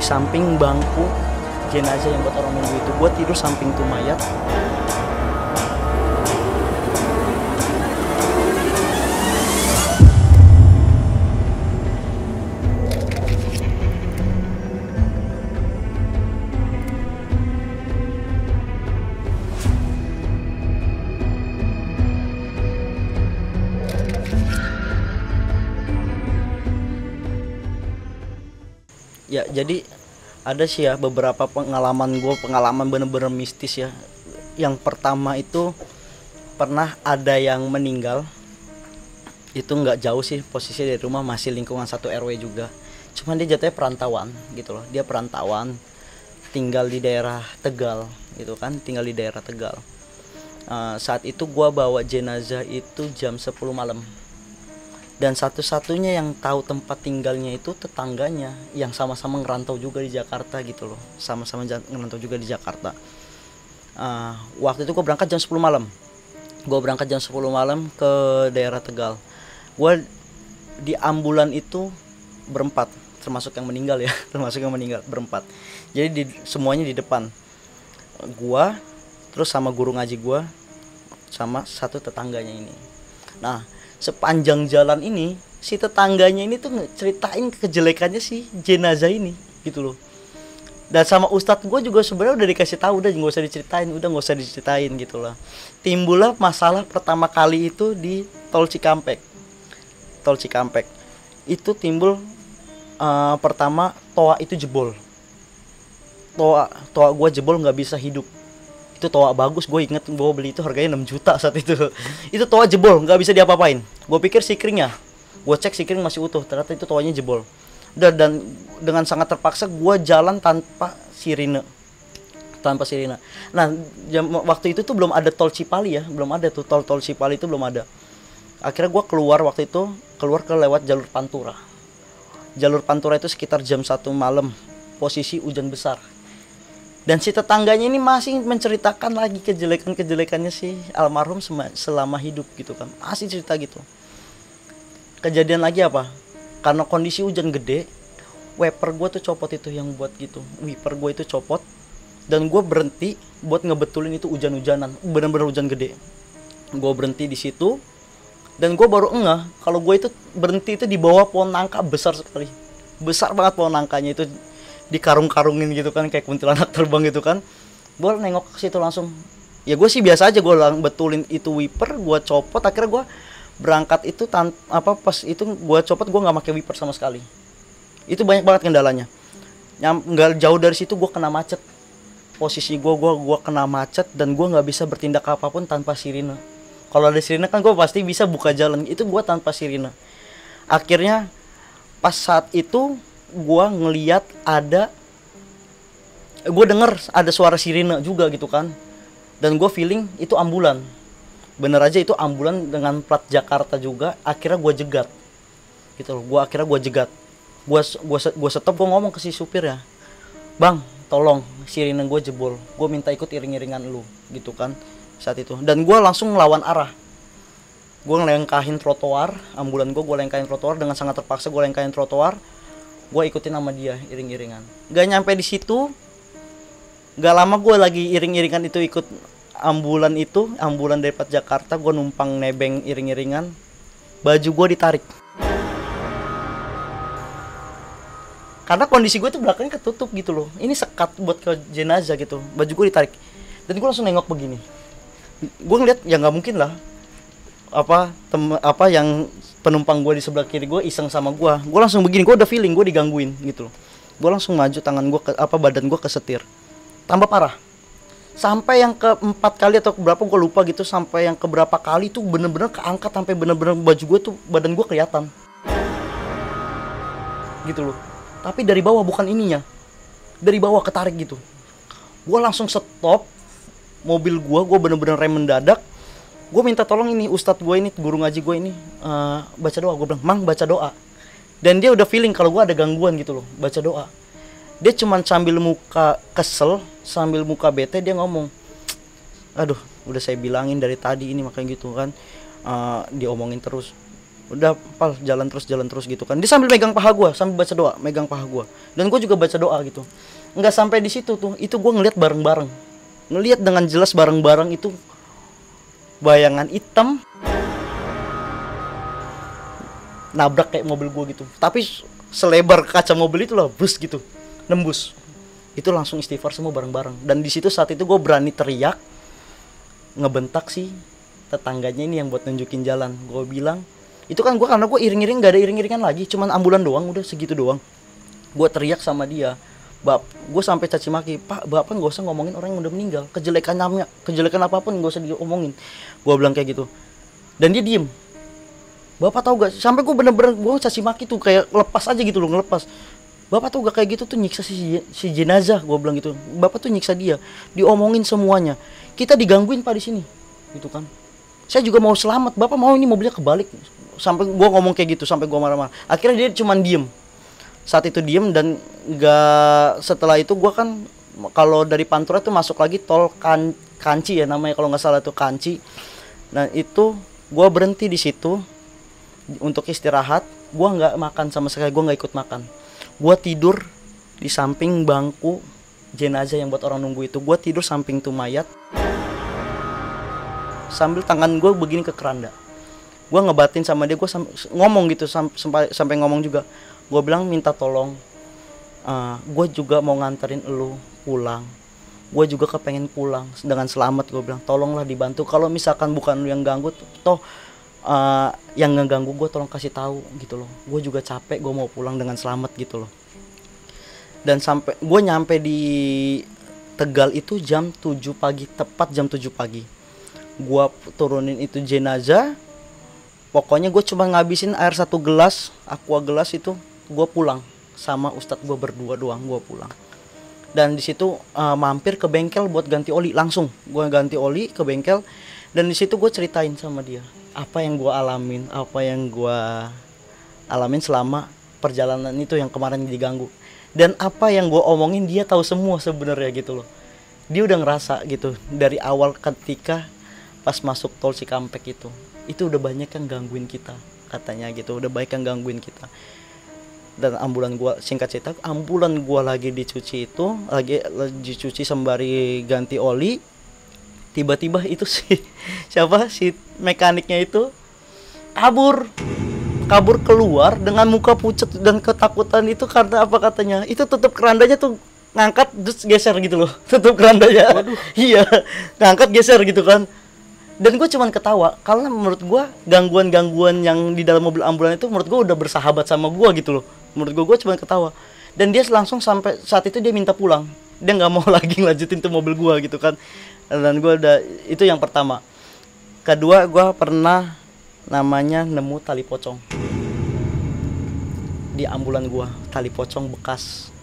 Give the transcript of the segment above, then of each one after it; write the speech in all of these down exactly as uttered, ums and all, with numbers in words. di samping bangku jenazah yang buat orang menunggu itu. Gue tidur samping tuh mayat. Ya, jadi ada sih ya beberapa pengalaman gue, pengalaman bener-bener mistis ya. Yang pertama itu pernah ada yang meninggal. Itu nggak jauh sih posisinya dari rumah, masih lingkungan satu R W juga. Cuman dia jatuhnya perantauan gitu loh. Dia perantauan, tinggal di daerah Tegal gitu kan, tinggal di daerah Tegal. Uh, saat itu gue bawa jenazah itu jam sepuluh malam. Dan satu-satunya yang tahu tempat tinggalnya itu tetangganya yang sama-sama ngerantau juga di Jakarta gitu loh. Sama-sama ngerantau juga di Jakarta. Uh, waktu itu gue berangkat jam sepuluh malam. Gue berangkat jam sepuluh malam ke daerah Tegal. Gue di ambulan itu berempat, termasuk yang meninggal ya, termasuk yang meninggal berempat. Jadi di, semuanya di depan. Gue, terus sama guru ngaji gue, sama satu tetangganya ini. Nah, sepanjang jalan ini si tetangganya ini tuh ceritain kejelekannya si jenazah ini gitu loh. Dan sama ustadz gue juga sebenarnya udah dikasih tahu, udah nggak usah diceritain, udah nggak usah diceritain gitu lah. Timbullah masalah pertama kali itu di tol Cikampek. Tol Cikampek itu timbul uh, pertama toa itu jebol. Toa toa gue jebol, nggak bisa hidup. Itu toa bagus, gue inget gue beli itu harganya enam juta saat itu. Itu toa jebol, nggak bisa diapa-apain. Gue pikir sikringnya, gue cek sikring masih utuh, ternyata itu toanya jebol. Dan, dan dengan sangat terpaksa gue jalan tanpa sirine, tanpa sirine. Nah, jam, waktu itu tuh belum ada tol Cipali ya, belum ada tuh tol-tol Cipali itu belum ada. Akhirnya gue keluar waktu itu, keluar ke lewat jalur Pantura. Jalur Pantura itu sekitar jam satu malam, posisi hujan besar. Dan si tetangganya ini masih menceritakan lagi kejelekan-kejelekannya si almarhum selama hidup gitu kan. Masih cerita gitu. Kejadian lagi apa? Karena kondisi hujan gede, wiper gue tuh copot itu yang buat gitu. Wiper gue itu copot. Dan gue berhenti buat ngebetulin itu hujan-hujanan. Bener-bener hujan gede. Gue berhenti di situ. Dan gue baru ngeh kalau gue itu berhenti itu di bawah pohon nangka besar sekali. Besar banget pohon nangkanya itu. Dikarung-karungin gitu kan, kayak kuntilanak terbang gitu kan. Gue nengok ke situ langsung. Ya gue sih biasa aja, gue lang betulin itu wiper, gue copot. Akhirnya gue berangkat itu tan apa pas itu gue copot, gue nggak pakai wiper sama sekali. Itu banyak banget kendalanya. Nyam nggak jauh dari situ gue kena macet. Posisi gue gue gue kena macet dan gue nggak bisa bertindak apapun tanpa sirine. Kalau ada sirine kan gue pasti bisa buka jalan. Itu gue tanpa sirine. Akhirnya pas saat itu gue ngeliat ada, gue denger ada suara sirine juga gitu kan. Dan gue feeling itu ambulan. Bener aja itu ambulan dengan plat Jakarta juga. Akhirnya gue jegat gitu loh, gua, akhirnya gue jegat. Gue gue stop, gue ngomong ke si supir ya, "Bang, tolong sirine gue jebol, gue minta ikut iring-iringan lu," gitu kan saat itu. Dan gue langsung ngelawan arah. Gue ngelengkahin trotoar, ambulan gue, gue lengkahin trotoar. Dengan sangat terpaksa gue lengkahin trotoar. Gue ikutin sama dia iring-iringan. Gak nyampe di situ, gak lama gue lagi iring-iringan itu ikut ambulan itu, ambulan dari Jakarta. Gue numpang nebeng iring-iringan, baju gue ditarik. Karena kondisi gue tuh belakangnya ketutup gitu loh. Ini sekat buat ke jenazah gitu. Baju gue ditarik. Dan gue langsung nengok begini. Gue ngeliat ya nggak mungkin lah. Apa tem apa yang penumpang gue di sebelah kiri gue iseng sama gue, gue langsung begini, gue udah feeling gue digangguin gitu loh. Gue langsung maju tangan gue ke apa badan gue ke setir, tambah parah. Sampai yang keempat kali atau berapa gue lupa gitu, sampai yang keberapa kali tuh bener-bener keangkat sampai bener-bener baju gue tuh badan gue kelihatan gitu loh. Tapi dari bawah, bukan ininya, dari bawah ketarik gitu. Gue langsung stop mobil gue, gue bener-bener rem mendadak. Gue minta tolong ini ustadz gue ini, guru ngaji gue ini, uh, baca doa. Gue bilang, "Mang, baca doa." Dan dia udah feeling kalau gue ada gangguan gitu loh, baca doa. Dia cuman sambil muka kesel, sambil muka bete dia ngomong, "Aduh, udah saya bilangin dari tadi ini makanya gitu kan." Uh, diomongin terus. udah pal jalan terus jalan terus gitu kan, dia sambil megang paha gue, sambil baca doa, megang paha gue, dan gue juga baca doa gitu. Nggak sampai di situ tuh, itu gue ngelihat bareng-bareng, ngelihat dengan jelas bareng-bareng itu bayangan hitam nabrak kayak mobil gue gitu, tapi selebar kaca mobil itu lah, bus gitu, nembus. Itu langsung istighfar semua bareng-bareng, dan di situ saat itu gue berani teriak ngebentak si tetangganya ini yang buat nunjukin jalan. Gue bilang, itu kan gue karena gue iring-iring gak ada iring-iringan lagi, cuman ambulan doang, udah segitu doang. Gue teriak sama dia, bap, gue sampai caci maki, pak bapak nggak usah ngomongin orang yang udah meninggal, kejelekan namanya, kejelekan apapun nggak usah diomongin. Gue bilang kayak gitu, dan dia diem. Bapak tau gak, sampai gue bener-bener gue caci maki tuh kayak lepas aja gitu loh, ngelepas. Bapak tuh gak kayak gitu tuh nyiksa si, si jenazah, gue bilang gitu. Bapak tuh nyiksa dia, diomongin semuanya. Kita digangguin pak di sini, gitu kan. Saya juga mau selamat, bapak mau ini mobilnya kebalik. Sampai gue ngomong kayak gitu, sampai gue marah-marah. Akhirnya dia cuman diem. Saat itu diem, dan gak, setelah itu gue kan kalau dari Pantura tuh masuk lagi tol kan, Kanci ya namanya kalau nggak salah tuh Kanci. Nah itu gue berhenti di situ untuk istirahat. Gue nggak makan sama sekali, gue nggak ikut makan. Gue tidur di samping bangku jenazah yang buat orang nunggu itu. Gue tidur samping tuh mayat, sambil tangan gue begini ke keranda. Gue ngebatin sama dia, gue ngomong gitu, sam sampai, sampai ngomong juga. Gue bilang minta tolong, uh, gue juga mau nganterin elu pulang. Gue juga kepengen pulang dengan selamat, gue bilang. Tolonglah dibantu, kalau misalkan bukan lu yang ganggu, toh Uh, yang ngeganggu gue tolong kasih tahu gitu loh. Gue juga capek, gue mau pulang dengan selamat gitu loh. Dan sampai gue nyampe di Tegal itu jam tujuh pagi, tepat jam tujuh pagi. Gue turunin itu jenazah. Pokoknya gue cuma ngabisin air satu gelas, aqua gelas itu. Gue pulang sama ustadz gue berdua doang, gue pulang. Dan disitu uh, mampir ke bengkel buat ganti oli langsung. Gue ganti oli ke bengkel, dan disitu gue ceritain sama dia apa yang gue alamin, apa yang gue alamin selama perjalanan itu yang kemarin diganggu, dan apa yang gue omongin dia tahu semua sebenarnya gitu loh. Dia udah ngerasa gitu dari awal ketika pas masuk tol Cikampek itu, itu udah banyak yang gangguin kita katanya gitu, udah banyak yang gangguin kita. Dan ambulan gue, singkat cerita, ambulan gue lagi dicuci itu, lagi, lagi dicuci sembari ganti oli. Tiba-tiba itu si siapa si mekaniknya itu kabur kabur keluar dengan muka pucat dan ketakutan itu karena apa katanya itu tutup kerandanya tuh ngangkat terus geser gitu loh, tutup kerandanya. Waduh. Iya, ngangkat geser gitu kan. Dan gue cuman ketawa karena menurut gue gangguan-gangguan yang di dalam mobil ambulan itu menurut gue udah bersahabat sama gue gitu loh. Menurut gue gue cuman ketawa, dan dia langsung sampai saat itu dia minta pulang, dia nggak mau lagi ngelanjutin tuh mobil gue gitu kan. Dan gue udah, itu yang pertama. Kedua, gue pernah namanya nemu tali pocong di ambulan gue, tali pocong bekas.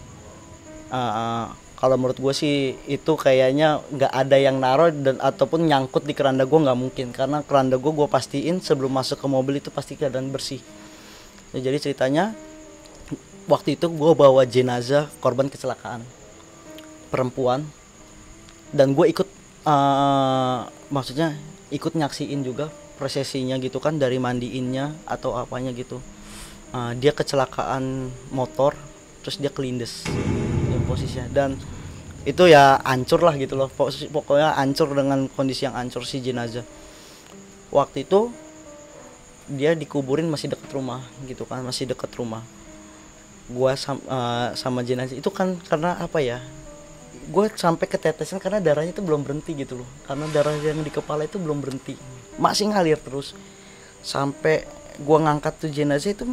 Uh, kalau menurut gue sih itu kayaknya nggak ada yang naruh dan ataupun nyangkut di keranda gue, nggak mungkin, karena keranda gue gue pastiin sebelum masuk ke mobil itu pasti keadaan bersih. Nah, jadi ceritanya waktu itu gue bawa jenazah korban kecelakaan perempuan, dan gue ikut. Uh, maksudnya ikut nyaksiin juga prosesinya gitu kan, dari mandiinnya atau apanya gitu. Uh, dia kecelakaan motor, terus dia kelindes ya, posisinya, dan itu ya hancur lah gitu loh, posisi, pokoknya hancur dengan kondisi yang hancur si jenazah. Waktu itu dia dikuburin masih deket rumah gitu kan, masih deket rumah. Gue sam uh, sama jenazah itu kan karena apa ya? Gue sampai ketetesan karena darahnya itu belum berhenti gitu loh, karena darah yang di kepala itu belum berhenti, masih ngalir terus. Sampai gue ngangkat tuh jenazah itu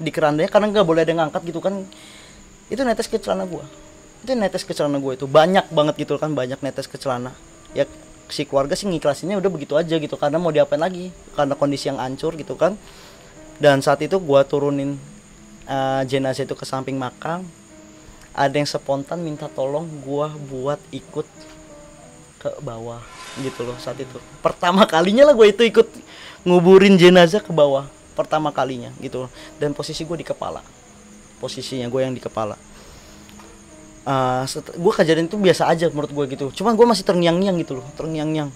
di kerandanya, karena nggak boleh ada ngangkat gitu kan, itu netes ke celana gue, itu netes ke celana gue itu banyak banget gitu kan, banyak netes ke celana. Ya si keluarga sih ngiklasinnya udah begitu aja gitu, karena mau diapain lagi, karena kondisi yang hancur gitu kan. Dan saat itu gue turunin uh, jenazah itu ke samping makam. Ada yang spontan minta tolong gue buat ikut ke bawah gitu loh saat itu. Pertama kalinya lah gue itu ikut nguburin jenazah ke bawah, pertama kalinya gitu loh. Dan posisi gue di kepala, posisinya gue yang di kepala. Uh, gue kejadian itu biasa aja menurut gue gitu, cuman gue masih terngiang-ngiang gitu loh, terngiang-ngiang.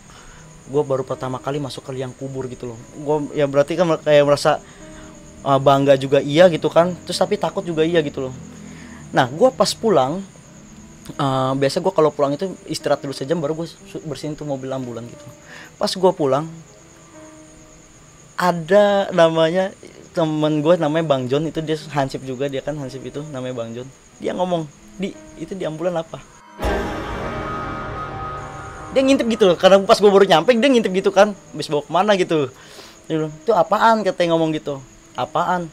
Gue baru pertama kali masuk ke liang kubur gitu loh. Gue ya berarti kan kayak merasa bangga juga iya gitu kan, terus tapi takut juga iya gitu loh. Nah gue pas pulang, uh, biasa gue kalau pulang itu istirahat dulu sejam baru gue bersihin tuh mobil ambulan gitu. Pas gue pulang ada namanya temen gue namanya Bang Jon, itu dia hansip juga, dia kan hansip itu namanya Bang Jon. Dia ngomong, "Di, itu di ambulan apa?" Dia ngintip gitu loh, karena pas gue baru nyampe dia ngintip gitu kan, habis bawa kemana gitu. Dia bilang, "Itu apaan?" katanya ngomong gitu. Apaan?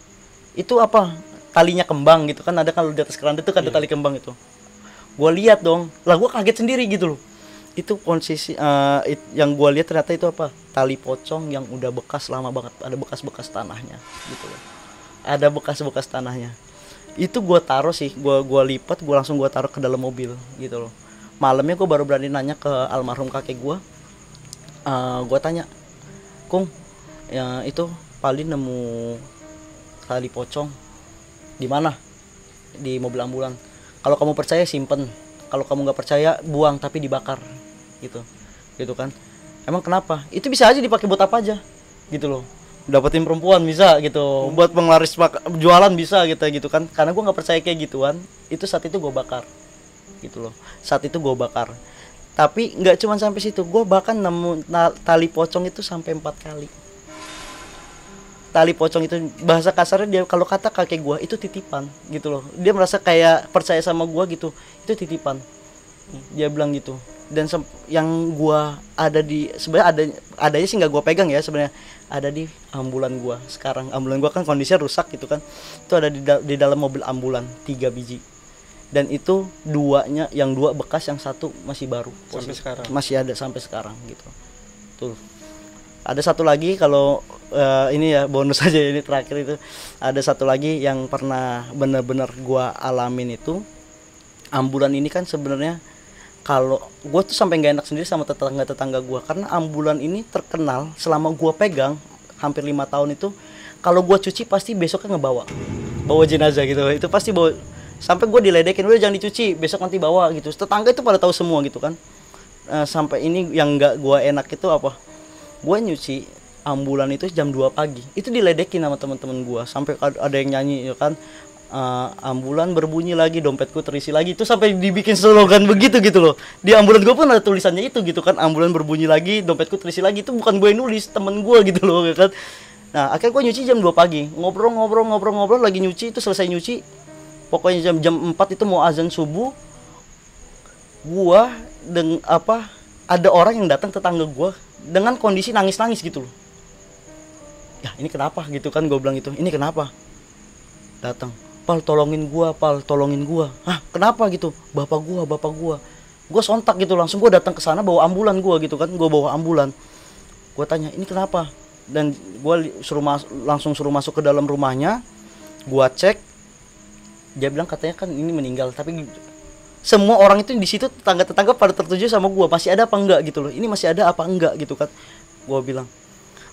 Itu apa? Talinya kembang gitu kan, ada kalau di atas keranda itu kan ada yeah. tali kembang itu. Gue lihat dong, lah gue kaget sendiri gitu loh. Itu konsisi uh, it, yang gue lihat ternyata itu apa? Tali pocong yang udah bekas lama banget, ada bekas-bekas tanahnya gitu loh. Ada bekas-bekas tanahnya. Itu gue taruh sih, gue gua lipat, gue langsung gue taruh ke dalam mobil gitu loh. Malamnya gue baru berani nanya ke almarhum kakek gue. Uh, gue tanya, "Kung, ya, itu Pali nemu tali pocong di mana?" "Di mobil ambulan. Kalau kamu percaya simpen, kalau kamu nggak percaya buang tapi dibakar gitu." Gitu kan. "Emang kenapa?" "Itu bisa aja dipakai buat apa aja gitu loh. Dapetin perempuan bisa gitu, hmm. buat penglaris jualan bisa gitu gitu kan." Karena gue nggak percaya kayak gituan, itu saat itu gue bakar gitu loh. Saat itu gue bakar. Tapi nggak cuma sampai situ, gue bahkan nemu tali pocong itu sampai empat kali. Tali pocong itu bahasa kasarnya dia kalau kata kakek gua itu titipan gitu loh. Dia merasa kayak percaya sama gua gitu. Itu titipan. Dia bilang gitu. Dan yang gua ada di sebenarnya ada adanya sih nggak gua pegang ya sebenarnya. Ada di ambulan gua sekarang. Ambulan gua kan kondisinya rusak gitu kan. Itu ada di, da di dalam mobil ambulan tiga biji. Dan itu duanya yang dua bekas, yang satu masih baru. Sampai sekarang. Masih ada sampai sekarang gitu. Tuh. Ada satu lagi kalau uh, ini ya bonus aja, ini terakhir itu ada satu lagi yang pernah bener-bener gua alamin itu. Ambulan ini kan sebenarnya kalau gua tuh sampai nggak enak sendiri sama tetangga-tetangga gua, karena ambulan ini terkenal selama gua pegang hampir lima tahun itu kalau gua cuci pasti besoknya ngebawa bawa jenazah gitu, itu pasti bawa sampai gua diledekin, "Udah jangan dicuci, besok nanti bawa" gitu. Tetangga itu pada tahu semua gitu kan. Uh, sampai ini yang nggak gua enak itu apa? Gue nyuci ambulan itu jam dua pagi. Itu diledekin sama teman-teman gue. Sampai ada yang nyanyi ya kan, uh, "Ambulan berbunyi lagi, dompetku terisi lagi." Itu sampai dibikin slogan begitu gitu loh. Di ambulan gue pun ada tulisannya itu gitu kan, "Ambulan berbunyi lagi, dompetku terisi lagi." Itu bukan gue yang nulis, temen gue gitu loh ya kan. Nah akhirnya gue nyuci jam dua pagi. Ngobrol-ngobrol-ngobrol-ngobrol lagi nyuci. Itu selesai nyuci, pokoknya jam jam empat itu mau azan subuh. Gue deng apa ada orang yang datang, tetangga gue, dengan kondisi nangis-nangis gitu loh. "Ya ini kenapa?" gitu kan gue bilang gitu. "Ini kenapa?" Datang, "Pal tolongin gua, Pal tolongin gua." "Hah kenapa?" gitu. "Bapak gua, bapak gua." Gue sontak gitu, langsung gue datang ke sana bawa ambulan gua gitu kan. Gue bawa ambulan. Gue tanya, "Ini kenapa?" Dan gue suruh langsung suruh masuk ke dalam rumahnya. Gue cek. Dia bilang katanya kan ini meninggal, tapi semua orang itu di situ tetangga-tetangga pada tertuju sama gue, masih ada apa enggak gitu loh, ini masih ada apa enggak gitu kan. Gue bilang,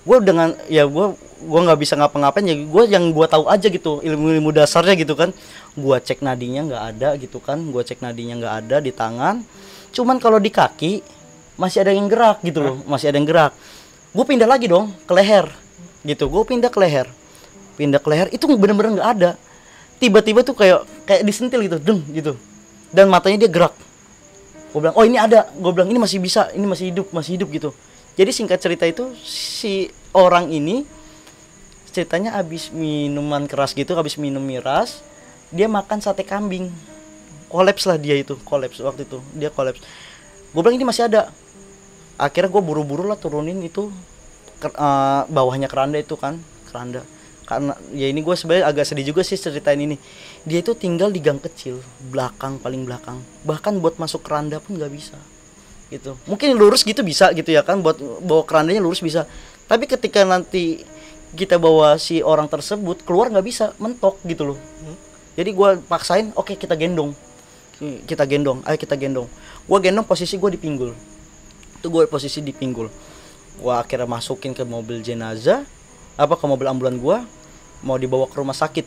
gue dengan ya gue gue nggak bisa ngapa-ngapain ya, gue yang gue tahu aja gitu, ilmu-ilmu dasarnya gitu kan. Gue cek nadinya nggak ada gitu kan, gue cek nadinya nggak ada di tangan, cuman kalau di kaki masih ada yang gerak gitu loh, masih ada yang gerak. Gue pindah lagi dong ke leher gitu, gue pindah ke leher, pindah ke leher itu bener-bener nggak ada. Tiba-tiba tuh kayak kayak disentil gitu, deng gitu. Dan matanya dia gerak. Gue bilang, "Oh ini ada." Gue bilang, "Ini masih bisa, ini masih hidup, masih hidup gitu." Jadi singkat cerita itu si orang ini ceritanya abis minuman keras gitu, abis minum miras, dia makan sate kambing. Kolaps lah dia itu, kolaps waktu itu, dia kolaps. Gue bilang, "Ini masih ada." Akhirnya gue buru-buru lah turunin itu ke, uh, bawahnya keranda itu kan, keranda. Karena ya ini gue sebenarnya agak sedih juga sih ceritain ini. Dia itu tinggal di gang kecil, belakang, paling belakang. Bahkan buat masuk keranda pun nggak bisa gitu. Mungkin lurus gitu bisa gitu ya kan, buat bawa kerandanya lurus bisa. Tapi ketika nanti kita bawa si orang tersebut keluar nggak bisa, mentok gitu loh. Jadi gue paksain, "Oke okay, kita gendong, kita gendong, ayo kita gendong." Gue gendong, posisi gue dipinggul. Itu gue posisi dipinggul. Gue akhirnya masukin ke mobil jenazah, apa ke mobil ambulan gue, mau dibawa ke rumah sakit.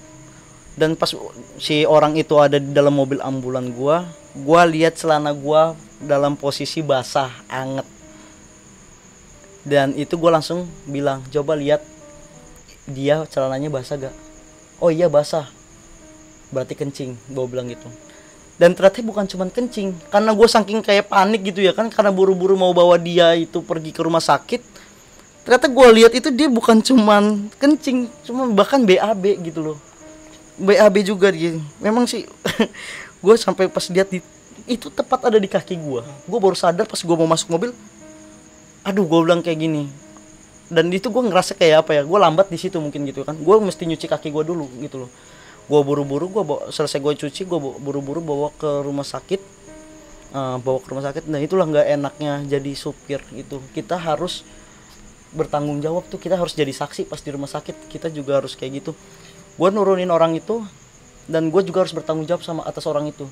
Dan pas si orang itu ada di dalam mobil ambulan gua, gua lihat celana gua dalam posisi basah, anget. Dan itu gua langsung bilang, "Coba lihat dia celananya basah gak? Oh iya basah, berarti kencing, gue bilang gitu. Dan ternyata bukan cuman kencing, karena gue saking kayak panik gitu ya kan, karena buru-buru mau bawa dia itu pergi ke rumah sakit. Ternyata gue lihat itu dia bukan cuman kencing, cuma bahkan B A B gitu loh, B A B juga dia. Memang sih gue sampai pas lihat di, itu tepat ada di kaki gue. Gue baru sadar pas gue mau masuk mobil. Aduh, gue bilang kayak gini. Dan itu gue ngerasa kayak apa ya, gue lambat di situ mungkin gitu kan. Gue mesti nyuci kaki gue dulu gitu loh. Gue buru-buru, gue selesai gue cuci, gue buru-buru bawa ke rumah sakit, uh, bawa ke rumah sakit. Nah itulah nggak enaknya jadi supir gitu. Kita harus bertanggung jawab tuh, kita harus jadi saksi pas di rumah sakit. Kita juga harus kayak gitu. Gue nurunin orang itu dan gue juga harus bertanggung jawab sama atas orang itu.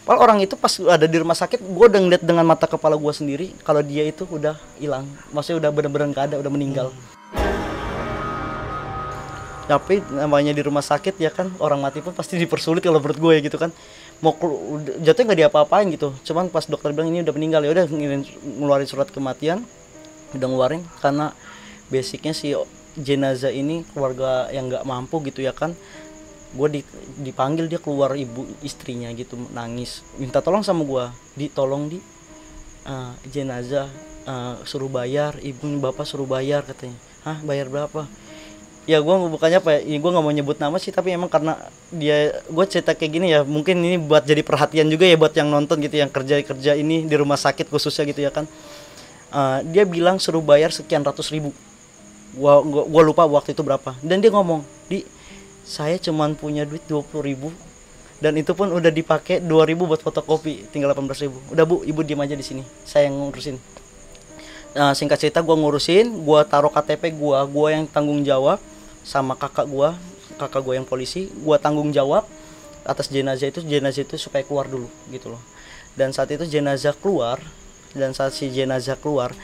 Padahal orang itu pas ada di rumah sakit, gue udah ngeliat dengan mata kepala gue sendiri kalau dia itu udah hilang, maksudnya udah bener-bener nggak ada, udah meninggal. Tapi namanya di rumah sakit ya kan, orang mati pun pasti dipersulit kalau menurut gue ya gitu kan. Mau jatuhnya nggak diapa-apain gitu, cuman pas dokter bilang ini udah meninggal, ya udah ngeluarin surat kematian, udah ngeluarin. Karena basicnya si jenazah ini keluarga yang nggak mampu gitu ya kan. Gue dipanggil, dia keluar, ibu istrinya gitu nangis minta tolong sama gue, di tolong di uh, jenazah uh, suruh bayar, ibu bapak suruh bayar katanya. Hah, bayar berapa ya? Gue bukannya apa ya, gue nggak mau nyebut nama sih, tapi emang karena dia, gue cerita kayak gini ya mungkin ini buat jadi perhatian juga ya buat yang nonton gitu, yang kerja kerja ini di rumah sakit khususnya gitu ya kan. Uh, dia bilang suruh bayar sekian ratus ribu, gue gue lupa waktu itu berapa, dan dia ngomong, di saya cuman punya duit dua puluh ribu dan itu pun udah dipakai dua ribu buat fotokopi, tinggal delapan belas ribu. Udah bu, ibu diam aja di sini, saya yang ngurusin. Nah, singkat cerita gue ngurusin, gue taruh K T P gue, gue yang tanggung jawab sama kakak gue, kakak gue yang polisi, gue tanggung jawab atas jenazah itu, jenazah itu supaya keluar dulu gitu loh. Dan saat itu jenazah keluar, dan saat si jenazah keluar,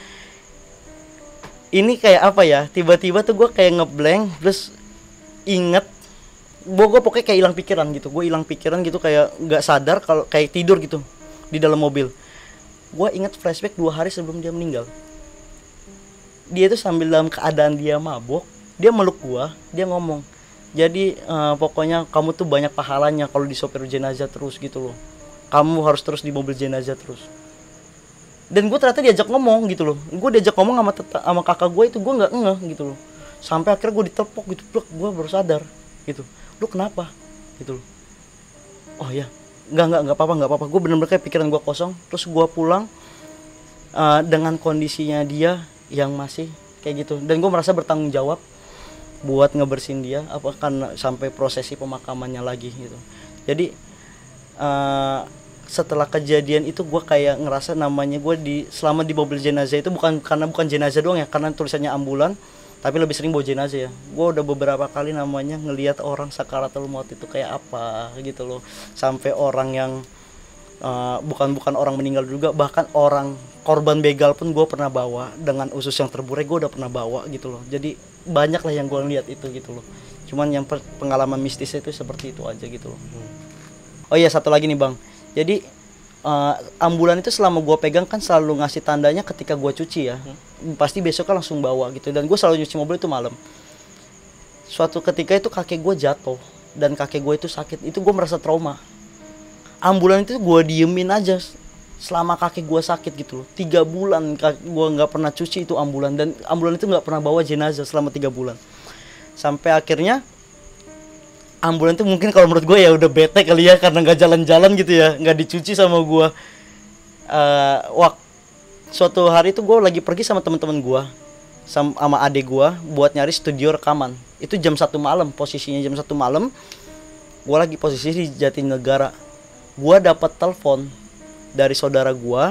ini kayak apa ya? Tiba-tiba tuh gue kayak ngeblank, terus inget. Gue pokoknya kayak hilang pikiran gitu, gue hilang pikiran gitu kayak nggak sadar kalau kayak tidur gitu di dalam mobil. Gue inget flashback dua hari sebelum dia meninggal. Dia itu sambil dalam keadaan dia mabok, dia meluk gue, dia ngomong. Jadi uh, pokoknya kamu tuh banyak pahalanya kalau disopir jenazah terus gitu loh. Kamu harus terus di mobil jenazah terus. Dan gue ternyata diajak ngomong gitu loh. Gue diajak ngomong sama, sama kakak gue itu gue nggak ngeh gitu loh. Sampai akhirnya gue ditelepok gitu, gue baru sadar gitu. Lu kenapa gitu loh. Oh ya, nggak nggak nggak apa-apa nggak apa-apa. Gue bener-bener kayak pikiran gue kosong. Terus gue pulang uh, dengan kondisinya dia yang masih kayak gitu. Dan gue merasa bertanggung jawab buat ngebersihin dia, apa kan sampai prosesi pemakamannya lagi gitu. Jadi uh, setelah kejadian itu gue kayak ngerasa namanya gue di selama di mobil jenazah itu bukan karena bukan jenazah doang ya, karena tulisannya ambulan. Tapi lebih sering bawa jenazah ya. Gue udah beberapa kali namanya ngelihat orang sakaratul maut itu kayak apa gitu loh. Sampai orang yang uh, bukan bukan orang meninggal juga, bahkan orang korban begal pun gue pernah bawa dengan usus yang terburai, gue udah pernah bawa gitu loh. Jadi banyak lah yang gue lihat itu gitu loh. Cuman yang pengalaman mistis itu seperti itu aja gitu loh. Oh iya, satu lagi nih bang. Jadi uh, ambulan itu selama gue pegang kan selalu ngasih tandanya ketika gue cuci ya. Hmm. Pasti besoknya langsung bawa gitu, dan gue selalu nyuci mobil itu malam. Suatu ketika itu kakek gue jatuh dan kakek gue itu sakit, itu gue merasa trauma. Ambulan itu gue diemin aja selama kakek gue sakit gitu loh. Tiga bulan gue nggak pernah cuci itu ambulan, dan ambulan itu nggak pernah bawa jenazah selama tiga bulan. Sampai akhirnya ambulan itu mungkin kalau menurut gue ya udah bete kali ya, karena nggak jalan-jalan gitu ya, nggak dicuci sama gue. Uh, waktu suatu hari itu gue lagi pergi sama teman-teman gue, sama, sama adik gue buat nyari studio rekaman. Itu jam satu malam, posisinya jam satu malam. Gue lagi posisi di Jatinegara. Gue dapat telepon dari saudara gue.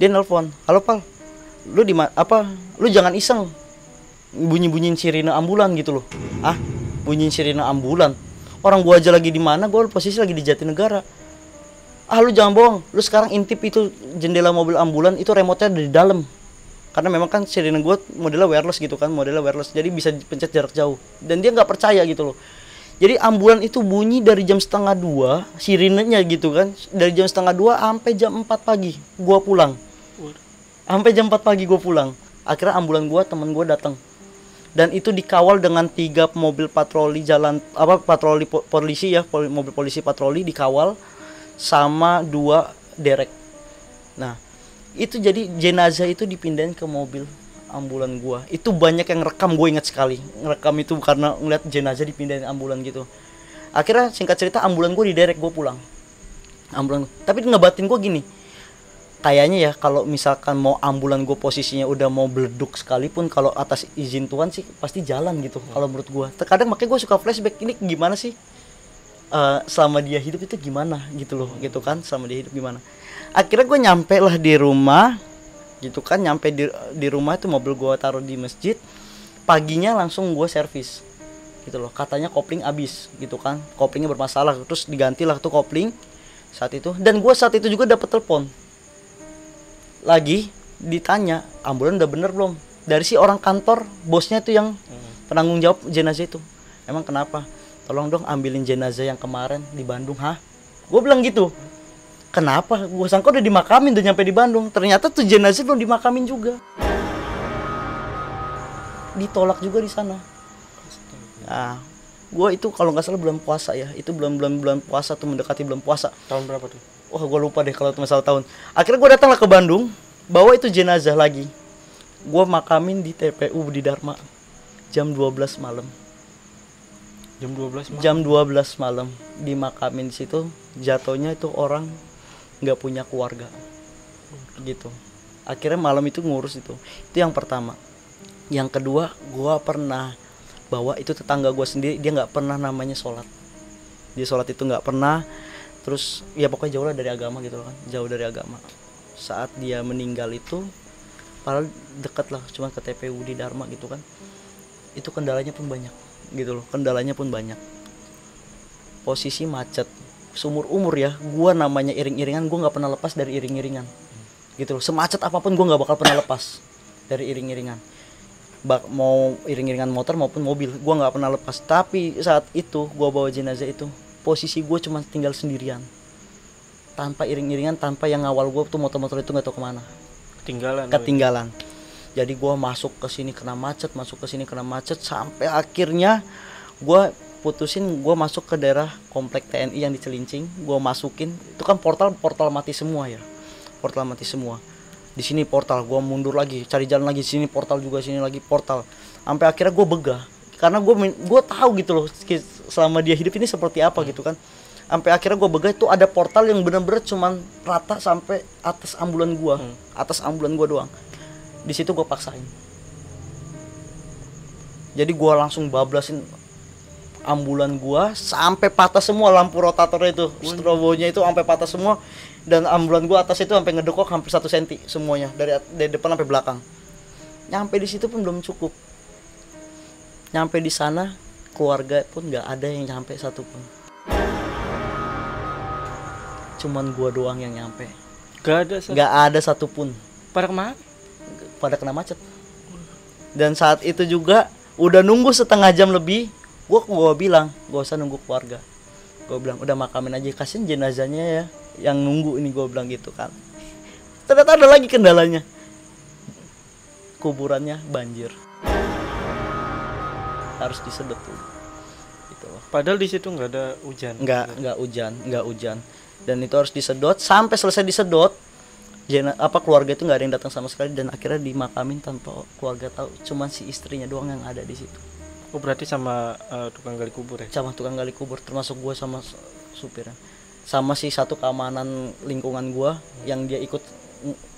Dia nelpon, "Halo Pal, lu di apa? Lu jangan iseng bunyi-bunyiin sirine ambulan gitu loh." "Ah, bunyiin sirine ambulan? Orang gue aja lagi di mana, gue posisi lagi di Jatinegara." "Ah, lu jangan bohong, lu sekarang intip itu jendela mobil ambulan, itu remote-nya dari dalam." Karena memang kan sirine gue modelnya wireless gitu kan, modelnya wireless, jadi bisa dipencet jarak jauh. Dan dia nggak percaya gitu loh. Jadi ambulan itu bunyi dari jam setengah dua, sirinenya gitu kan, dari jam setengah dua sampai jam empat pagi gue pulang. Sampai jam empat pagi gue pulang. Akhirnya ambulan gue, temen gue datang. dan itu dikawal dengan tiga mobil patroli jalan apa patroli po, polisi ya pol, mobil polisi patroli dikawal sama dua derek. Nah itu jadi jenazah itu dipindahin ke mobil ambulan gua. Itu banyak yang rekam, gue ingat sekali rekam itu karena ngeliat jenazah dipindahin ambulan gitu. Akhirnya singkat cerita ambulan gue diderek, gue pulang ambulan. Tapi ngebatin gue gini, kayaknya ya kalau misalkan mau ambulan gue posisinya udah mau beleduk sekalipun, kalau atas izin Tuhan sih pasti jalan gitu kalau menurut gue. Terkadang makanya gue suka flashback, ini gimana sih uh, selama dia hidup itu gimana gitu loh, gitu kan, selama dia hidup gimana. Akhirnya gue nyampe lah di rumah gitu kan, nyampe di, di rumah itu mobil gue taruh di masjid, paginya langsung gue servis gitu loh, katanya kopling abis gitu kan, koplingnya bermasalah, terus digantilah tuh kopling saat itu. Dan gue saat itu juga dapet telepon lagi, ditanya ambulan udah bener belum, dari si orang kantor bosnya tuh yang penanggung jawab jenazah itu, emang kenapa, tolong dong ambilin jenazah yang kemarin di Bandung. Hah, gue bilang gitu. Kenapa? Gua sangka udah dimakamin, udah nyampe di Bandung. Ternyata tuh jenazah belum dimakamin juga. Ditolak juga di sana. Nah, gua itu kalau nggak salah bulan puasa ya. Itu belum bulan bulan puasa tuh, mendekati bulan puasa. Tahun berapa tuh? Wah, gua lupa deh kalau masalah tahun. Akhirnya gua datanglah ke Bandung, bawa itu jenazah lagi. Gua makamin di T P U di Dharma jam dua belas malam. Jam dua belas malam. Jam dua belas malam dimakamin di situ. Jatuhnya itu orang nggak punya keluarga gitu. Akhirnya malam itu ngurus itu. Itu yang pertama. Yang kedua, gue pernah bawa itu tetangga gue sendiri. Dia nggak pernah namanya sholat. Dia sholat itu nggak pernah. Terus ya pokoknya jauh lah dari agama gitu kan. Jauh dari agama. Saat dia meninggal itu, padahal deket lah, cuma ke T P U di Dharma gitu kan. Itu kendalanya pun banyak gitu loh. Kendalanya pun banyak. Posisi macet. Sumur umur ya, gue namanya iring-iringan, gue nggak pernah lepas dari iring-iringan, gitu loh. Semacet apapun gue nggak bakal pernah lepas dari iring-iringan, Bak, mau iring-iringan motor maupun mobil, gue nggak pernah lepas. Tapi saat itu gue bawa jenazah itu, posisi gue cuma tinggal sendirian, tanpa iring-iringan, tanpa yang ngawal gue tuh motor-motor itu nggak tahu kemana. Ketinggalan. Ketinggalan. Jadi gue masuk ke sini kena macet, masuk ke sini kena macet, sampai akhirnya gue putusin gue masuk ke daerah komplek T N I yang di Cilincing. Gue masukin itu kan portal portal mati semua ya, portal mati semua. Di sini portal, gue mundur lagi, cari jalan lagi, sini portal juga, sini lagi portal, sampai akhirnya gue begah karena gue gue tahu gitu loh selama dia hidup ini seperti apa gitu kan. Sampai akhirnya gue begah itu ada portal yang bener-bener cuman rata sampai atas ambulan gue, atas ambulan gue doang. Di situ gue paksain, jadi gue langsung bablasin ambulan gua sampai patah semua lampu rotatornya itu, strobonya itu sampai patah semua, dan ambulan gua atas itu sampai ngedekok hampir satu senti semuanya dari, dari depan sampai belakang. Nyampe di situ pun belum cukup. Nyampe di sana keluarga pun nggak ada yang nyampe satupun. Cuman gua doang yang nyampe. Gak ada. Satu. Gak ada satupun. Pada kemana? Pada kena macet. Dan saat itu juga udah nunggu setengah jam lebih. Gue gue bilang gak usah nunggu keluarga, gue bilang udah makamin aja, kasian jenazahnya ya yang nunggu ini, gue bilang gitu kan. Ternyata ada lagi kendalanya, kuburannya banjir, harus disedot dulu gitu loh. Padahal di situ nggak ada hujan, nggak nggak hujan nggak hujan dan itu harus disedot. Sampai selesai disedot, jena, apa keluarga itu nggak ada yang datang sama sekali, dan akhirnya dimakamin tanpa keluarga tahu, cuman si istrinya doang yang ada di situ. Oh berarti sama uh, tukang gali kubur ya? Sama tukang gali kubur, termasuk gue sama supirnya, sama si satu keamanan lingkungan gue yang dia ikut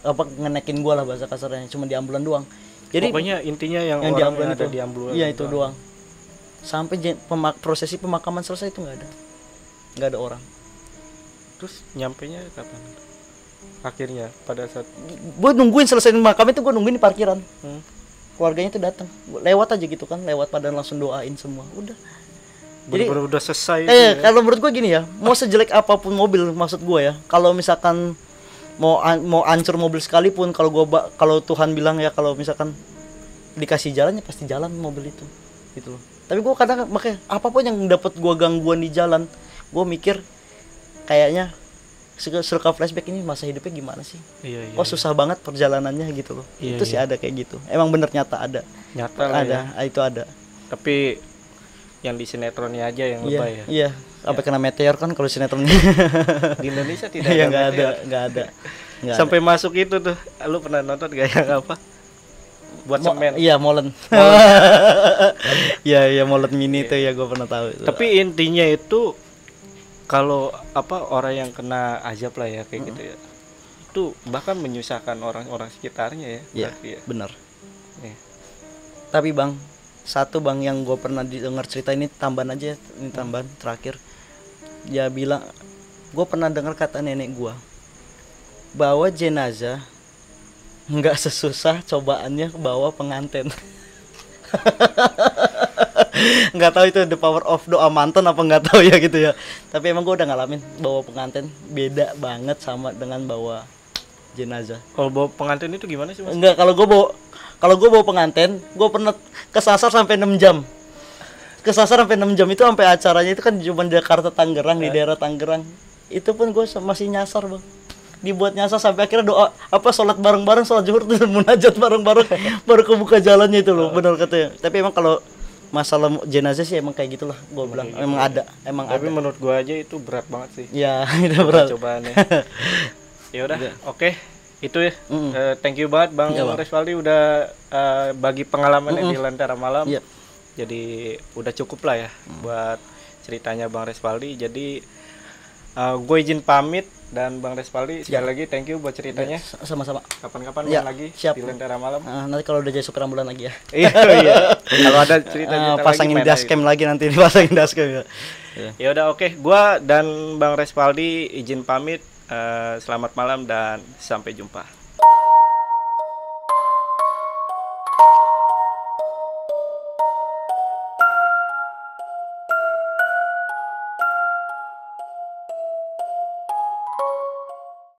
apa ngenekin gue lah bahasa kasarnya, cuma di ambulan doang. Jadi pokoknya intinya yang, yang orang yang ada di ambulan. Iya itu doang. Sampai pemak prosesi pemakaman selesai itu nggak ada, nggak ada orang. Terus nyampenya kapan? Akhirnya pada saat gue nungguin selesai makam itu, gue nungguin di parkiran. Hmm. Keluarganya tuh datang, lewat aja gitu kan, lewat padahal langsung doain semua, udah. Jadi bener-bener udah selesai. Eh, ya. Kalau menurut gue gini ya, mau sejelek apapun mobil, maksud gue ya, kalau misalkan mau an mau hancur mobil sekalipun, kalau gue kalau Tuhan bilang ya, kalau misalkan dikasih jalannya pasti jalan mobil itu, gitu loh. Tapi gue kadang makanya apapun yang dapat gue gangguan di jalan, gue mikir kayaknya suka flashback ini masa hidupnya gimana sih? Iya, iya, oh susah iya. banget perjalanannya gitu loh. Iya, itu iya. sih ada kayak gitu. Emang bener nyata ada. Nyata lah ada, ya. Itu ada. Tapi yang di sinetronnya aja yang iya, lebay ya. Iya. Apa ya. Kena meteor kan kalau sinetronnya. Di Indonesia tidak ada. Iya nggak ada, nggak ada. Gak Sampai ada. Masuk itu tuh, lu pernah nonton gak yang apa? Buat Mo semen. Iya molen. Iya iya molen mini itu ya gue pernah tahu. Tapi intinya itu. Kalau apa orang yang kena azab lah ya kayak mm-hmm. gitu ya, itu bahkan menyusahkan orang-orang sekitarnya ya. Iya, ya. Benar. Ya. Tapi bang, satu bang yang gue pernah dengar cerita ini tambahan aja, ini tambahan hmm. terakhir. Dia bilang, gue pernah dengar kata nenek gue bahwa jenazah nggak sesusah cobaannya bawa pengantin. Nggak tahu itu the power of doa mantan apa nggak tahu ya gitu ya. Tapi emang gue udah ngalamin bawa pengantin beda banget sama dengan bawa jenazah. Kalau bawa pengantin itu gimana sih mas? Nggak, kalau gue bawa kalau gue bawa pengantin gue pernah kesasar sampai enam jam. Kesasar sampai enam jam itu sampai acaranya itu kan cuma Jakarta Tangerang ya. Di daerah Tangerang itu pun gue masih nyasar bang. Dibuat nyasar sampai akhirnya doa apa sholat bareng-bareng, sholat zuhur dan munajat bareng-bareng baru kebuka jalannya itu loh. Benar katanya. Tapi emang kalau masalah jenazah sih emang kayak gitulah gue bilang gitu emang ya. Ada emang tapi ada. Menurut gue aja itu berat banget sih ya itu berat cobaannya. Ya udah oke okay. Itu ya mm. uh, thank you banget bang ya, Rezvaldi udah uh, bagi pengalamannya mm-mm. di Lentera Malam yeah. Jadi udah cukup lah ya mm. buat ceritanya bang Rezvaldi. Jadi uh, gue izin pamit dan bang Rezvaldi sekali yeah. lagi thank you buat ceritanya yeah. sama-sama kapan-kapan yeah. lagi siap. Di Lentera Malam uh, nanti kalau udah jadi syukuran bulan lagi ya. Iya. Kalau ada cerita-cerita uh, pasangin lagi, dashcam gitu. Lagi nanti dipasangin dashcam ya. Ya udah oke okay. Gue dan bang Rezvaldi izin pamit uh, selamat malam dan sampai jumpa.